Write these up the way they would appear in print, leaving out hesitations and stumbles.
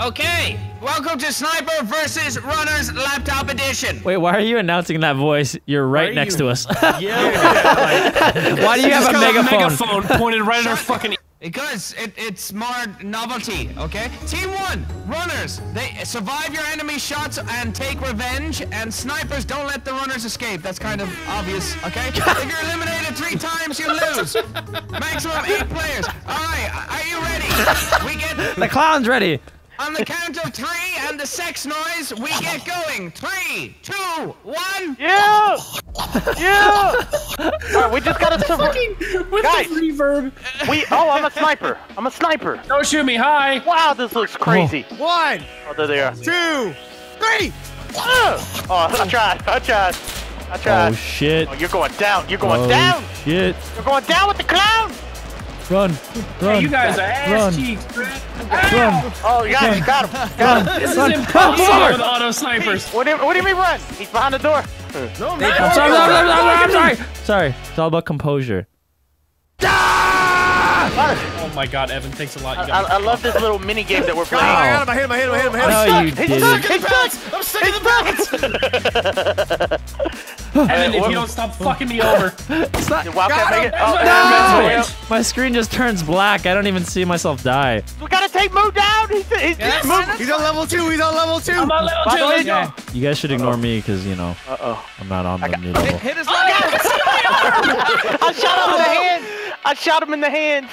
Okay, welcome to Sniper vs. Runners Laptop Edition. Wait, why are you announcing that voice? You're right next to us. Why do you have a megaphone pointed right at our fucking... Because it's more novelty, okay? Team 1, runners, they survive your enemy shots and take revenge, and snipers don't let the runners escape. That's kind of obvious, okay? If you're eliminated 3 times, you lose. Maximum 8 players. All right, are you ready? We get... The clown's ready. On the count of 3 and the sex noise, we get going. 3, 2, 1. Right, we just gotta survive. Guys, the reverb. Oh, I'm a sniper. Don't shoot me high. Wow, this looks crazy. Oh. 1. Oh, there they are. 2, 3. Oh, I tried. Oh shit. Oh, you're going down. Shit. You're going down with the clown. Run. Hey, you guys are ass cheeks, Brad. Run. Oh, you got him. Got him. This is impossible with auto snipers. What do you mean run? He's behind the door. No, man. I'm sorry. It's all about composure. Oh my god, Evan, thanks a lot. I love this little mini game that we're playing. Oh, I got him. I hit him. I'm stuck in the pallets. Evan, if you don't stop fucking me over. It's not... My screen just turns black. I don't even see myself die. We gotta take Moo down. He's on level 2. I'm on level 2. Okay. You guys should ignore me because, you know, I'm not on the new level. Hit his leg. I shot him in the hand.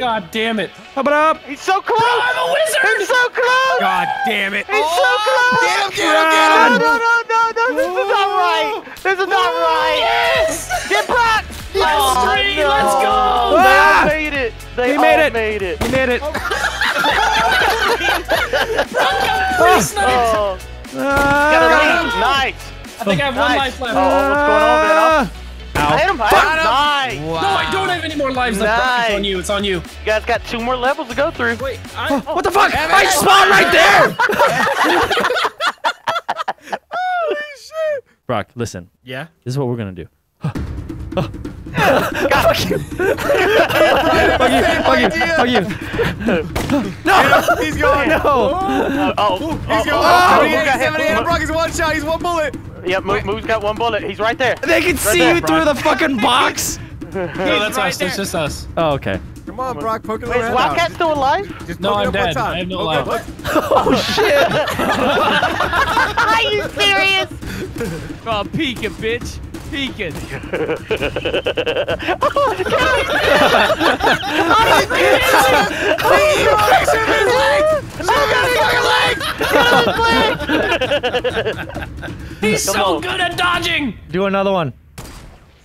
God damn it. He's so close. I'm a wizard. He's so close. God damn it. He's so close. Get him. No. This is not right. Yes! Get back! Yes, 3! Let's go! Ah! They made it! They made it! We made it! Nice! I think I have 1 life left. Oh, what's going on, man? I hit him! Nice! Wow. No, I don't have any more lives left. It's on you, You guys got 2 more levels to go through. Wait, what the fuck? I spawned right there! Brock, listen. Yeah? This is what we're gonna do. Fuck you! Fuck you! No! He's going! No! He's going! Brock is 1 shot! He's 1 bullet! Yeah, Moo's got 1 bullet. He's right there. They can see you through the fucking box! No, that's us. It's just us. Oh, okay. Come on, Brock, poke his head out. Is Wildcat still alive? No, I'm dead. I have no life. Oh, shit! Are you serious? Oh, peeking, bitch. Peeking. Oh, God. He got his leg. He's so good at dodging. Do another one.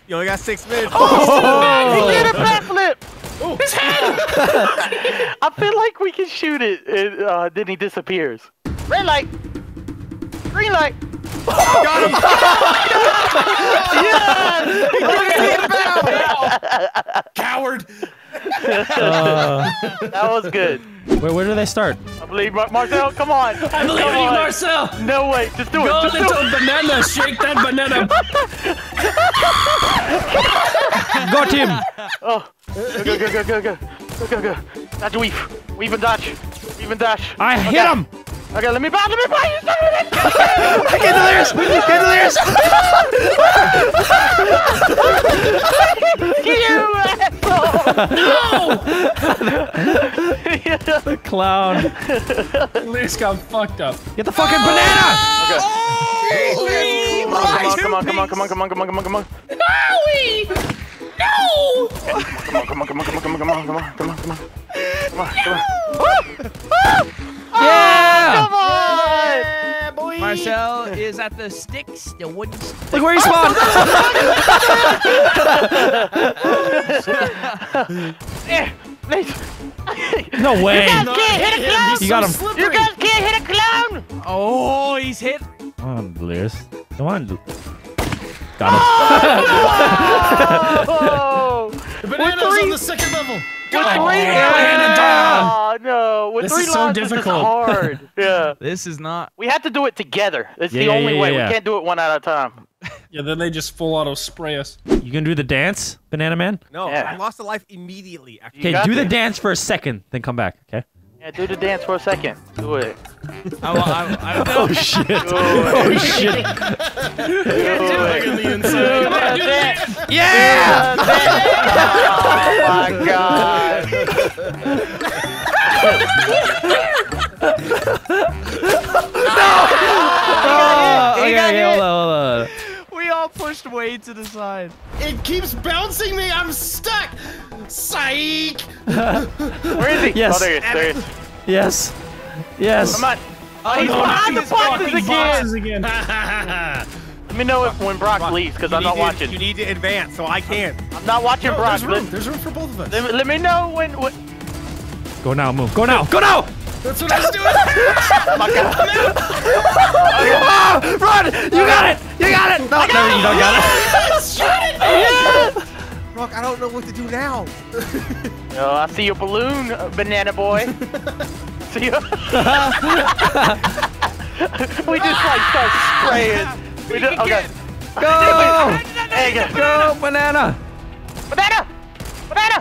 You only got 6 minutes. Oh, he did a backflip. His head. I feel like we can shoot it, and then he disappears. Red light. Green light. Got him! Yes! He got him! Coward! That was good. Wait, where do they start? I believe Marcel. Come on! I believe in you, Marcel. No way! Just do it! Go little banana! Shake that banana! Got him! Oh! Go! Dodge, weave and dodge! I hit him! Okay, let me buy you something! Get delirious! You asshole! No! The clown. Delirious got fucked up. Get the fucking banana! Okay. Oh, come on. No! Come on. Yeah! Oh, come on! Yeah, Marcel is at the sticks, the wooden sticks. Look where he spawned! No way! You guys can't hit a clown! You got him. Slippery. You guys can't hit a clown! Oh, he's hit! Come on, Delirious. Come on. Got him. Oh, no! The banana's on the 2nd level! With three lives, this is so difficult. This is hard. Yeah. This is not. We have to do it together. It's the only way. Yeah. We can't do it one at a time. Yeah, then they just full auto spray us. You gonna do the dance, Banana Man? No, I lost a life immediately. Okay, do the dance for a second, then come back, okay? Yeah, do the dance for a second. Do it. Oh shit! Oh shit! Yeah! Yeah! Oh my god! No! Okay, hold on. We all pushed way to the side. It keeps bouncing me. I'm stuck. Psych. Where is he? Yes. Oh, there he is. Yes. Yes. Come on. Oh, he's behind the boxes again. Let me know if when Brock leaves, because I'm not watching. You need to advance, so I can't. I'm not watching Brock. There's room for both of us. Let me know when. Go now, move. Go now. Go now. That's what I was doing. Oh my god. Oh, run! You got it. You got it. No, I got it. You don't got it. Shoot it. Brock, I don't know what to do now. Oh, I see your balloon, banana boy. See ya. We just like start spraying. We just, okay. Go! Go, banana! Banana! Banana!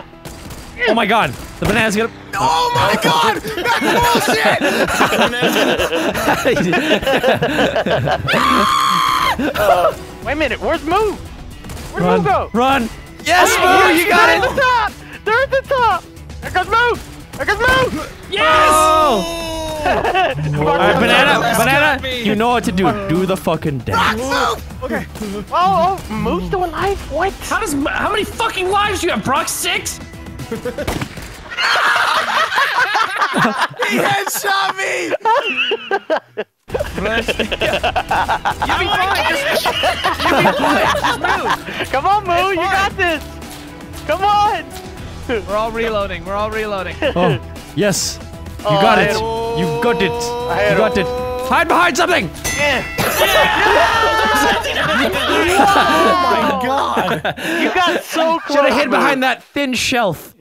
Oh my god, the banana's gonna. Oh my god! That's bullshit! Wait a minute, where's Moo? Where's Moo go? Run! Yes, Moo, you got it! They're at the top! There goes Moo! There goes Moo! Yes! Oh. Alright, banana, you know what to do. Do the fucking dance. Brock, move! Okay. Oh, Moo's still alive? What? How many fucking lives do you have, Brock? 6? He headshot me! Just move. Come on, Moo, you got this. Come on. We're all reloading. We're all reloading. Oh, yes. You got it. You got it. You got it. Hide behind something. Oh my god. You got so close. Should have hid behind that thin shelf.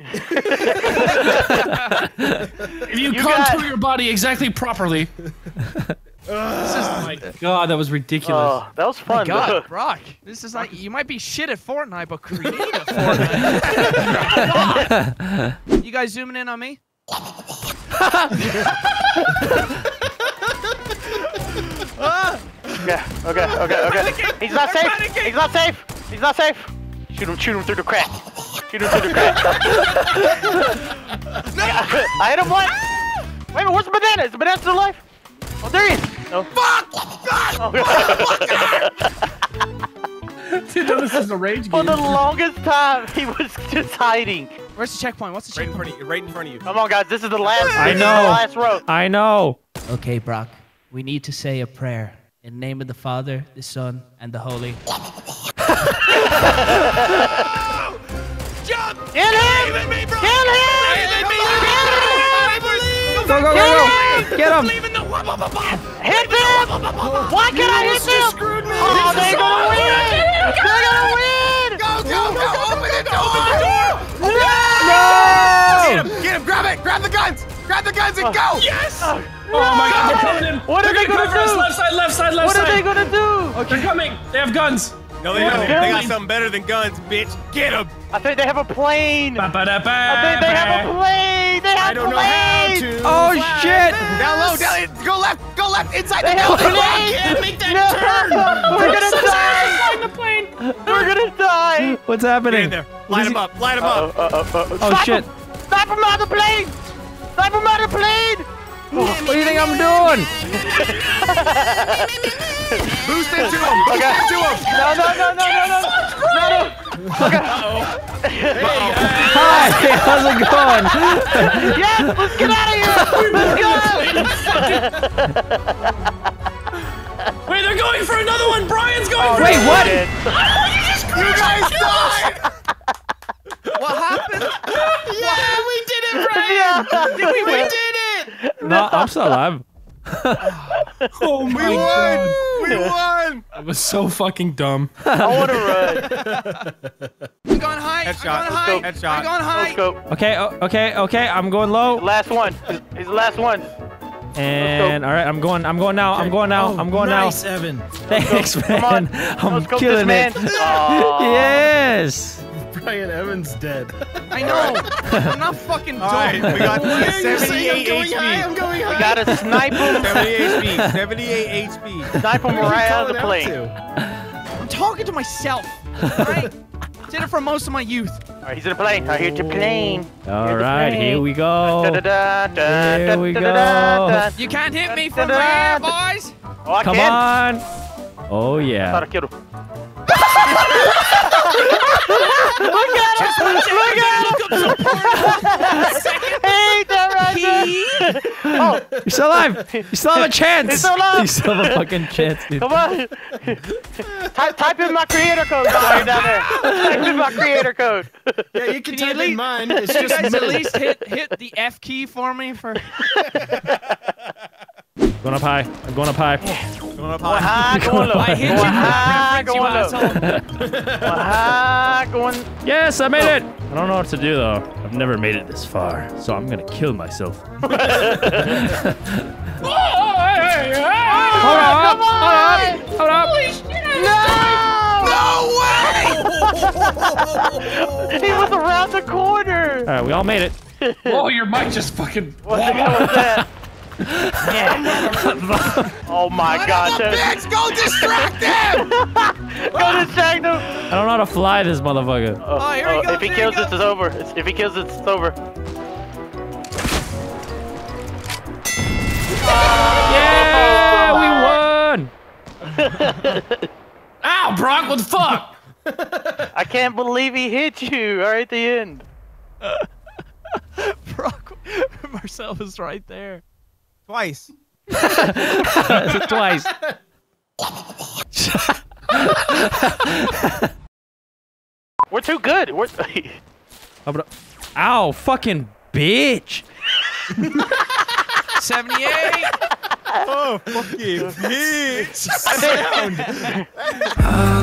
If you contour your body exactly properly. This is, my god, that was ridiculous. That was fun. My god, Brock, this is like you might be shit at Fortnite, but creative Fortnite. You guys zooming in on me? Okay. He's not safe. He's not safe. He's not safe. Shoot him through the crack. Shoot him through the crack. No. I hit him once. Wait a minute, where's the banana? Is the banana still alive? Oh, there he is! Oh. Fuck! God! Dude, no, this is a rage game. For the longest time, he was just hiding. Where's the checkpoint? What's the checkpoint? Right in front of you. Come on, guys. This is the last. I know. The last rope. I know. Okay, Brock. We need to say a prayer in the name of the Father, the Son, and the Holy. Jump! Get him! Me, Brock. Get him! Go! Get him! Hit them! Why can't I hit them? Oh, they're gonna win! They're gonna win! Go! Open the door! No! Get him! Grab it! Grab the guns! Grab the guns and go! Yes! Oh my god! They're coming in! What are they gonna do? Left side! What are they gonna do? Okay. They're coming! They have guns! No, they don't. They got something better than guns, bitch. Get them! I think they have a plane. They have a plane. I don't know how to. Oh shit! Down low. Go left. Inside the plane. I can't make that turn. We're gonna die. We're gonna die. What's happening? There. Light him up. Oh shit! Snipe him out of the plane. Snipe him out of the plane. What do you think I'm doing? Boost it to him! Boost it to him! No! Okay. Uh-oh. Hey, how's it going? Yes! Let's get out of here! Let's go! Wait, they're going for another one! Brian's going for another one! Wait, what? You guys died! What happened? Yeah, we did it, Brian! We did it! No, I'm still alive. Oh my god. We won! That was so fucking dumb. I want to run. I'm going high. Headshot. I'm going high. Okay. I'm going low. Last one. He's the last one. And all right, I'm going now. Okay. I'm going now. Nice, Evan. Thanks, man. I'm killing it. Yes. Brian Evans dead. I know. I'm not fucking dumb. Right, we got 78 HP. I'm going high. We got a sniper. 78 HP. 78 HP. Sniper Mariah out of the plane. I'm talking to myself. Right? Did it for most of my youth. All right, he's in a plane. I hear the plane. All right, here we go. Here we go. You can't hit me from where, boys? Oh, come on. Oh yeah. Oh, you're still alive! You still have a chance! You're still alive! You still have a fucking chance, dude. Come on! type in my creator code down there! Type in my creator code! Yeah, you can type in mine. It's just at least hit the F key for me for... Going up high. I'm going up high. Yeah. Going up high. Going low. I hit you. High, going low. High, going. Yes, I made it. I don't know what to do though. I've never made it this far, so I'm gonna kill myself. Hold up! Hold up! Holy shit! No! No way! He was around the corner. All right, we all made it. Oh, your mic just fucking. What the hell was that? Yeah. Oh my god. Bitch, go distract him! Go distract him! I don't know how to fly this motherfucker. Oh, here we go, if he kills this, it's over. If he kills it, it's over. Yeah, we won! Ow, Brock, what the fuck? I can't believe he hit you right at the end. Brock, Marcel was right there. Twice. Twice. We're too good. We're. Ow, fucking bitch. 78. Oh, fucking bitch. Sound.